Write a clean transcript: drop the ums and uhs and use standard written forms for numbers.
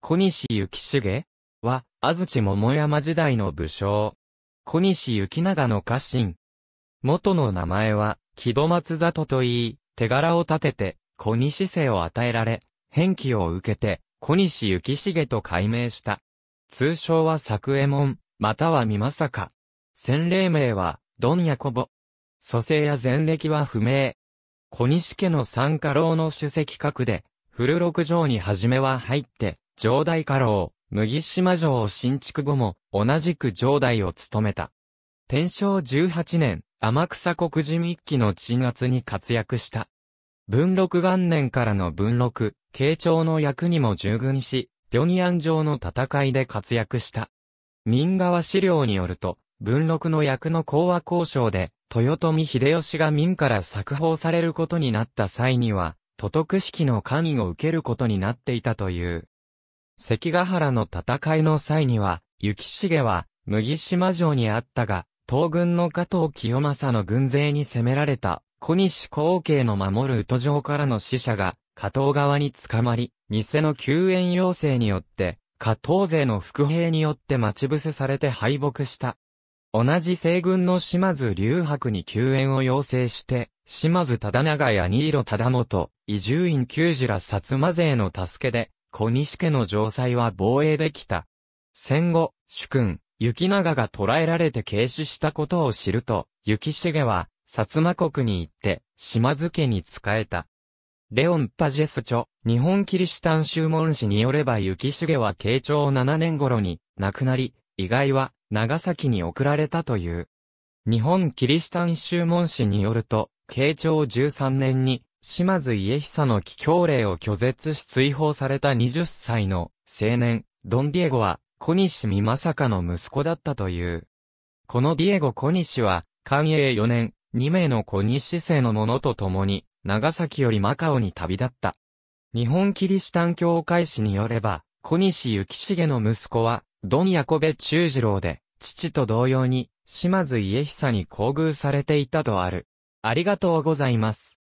小西行重は、安土桃山時代の武将。小西行長の家臣。元の名前は、木戸松里と言い、手柄を立てて、小西姓を与えられ、返記を受けて、小西行重と改名した。通称は作右衛門、または美政。洗礼名は、ドン・ヤコボ。祖姓や前歴は不明。小西家の三家老の主席格で、古六条に初めは入って、城代家老、麦島城を新築後も、同じく城代を務めた。天正18年、天草国人一揆の鎮圧に活躍した。文禄元年からの文禄、慶長の役にも従軍し、平壌城の戦いで活躍した。民側資料によると、文禄の役の講和交渉で、豊臣秀吉が民から冊封されることになった際には、都督式の官位を受けることになっていたという。関ヶ原の戦いの際には、行重は、麦島城にあったが、東軍の加藤清正の軍勢に攻められた、小西光景の守る宇土城からの使者が、加藤側に捕まり、偽の救援要請によって、加藤勢の伏兵によって待ち伏せされて敗北した。同じ西軍の島津隆伯に救援を要請して、島津忠長や新納忠元、伊集院久次ら薩摩勢の助けで、小西家の城塞は防衛できた。戦後、主君、行長が捕らえられて軽視したことを知ると、行重は、薩摩国に行って、島津家に仕えた。レオン・パジェス著、日本キリシタン修問誌によれば行重は慶長7年頃に亡くなり、遺骸は長崎に送られたという。日本キリシタン修問誌によると、慶長13年に島津家久の帰郷令を拒絶し追放された20歳の青年、ドン・ディエゴは小西美政の息子だったという。このディエゴ・小西は、寛永4年、2名の小西姓の者と共に、長崎よりマカオに旅立った。日本キリシタン教会誌によれば、小西行重の息子は、ドン・ヤコベ中次郎で、父と同様に、島津家久に厚遇されていたとある。ありがとうございます。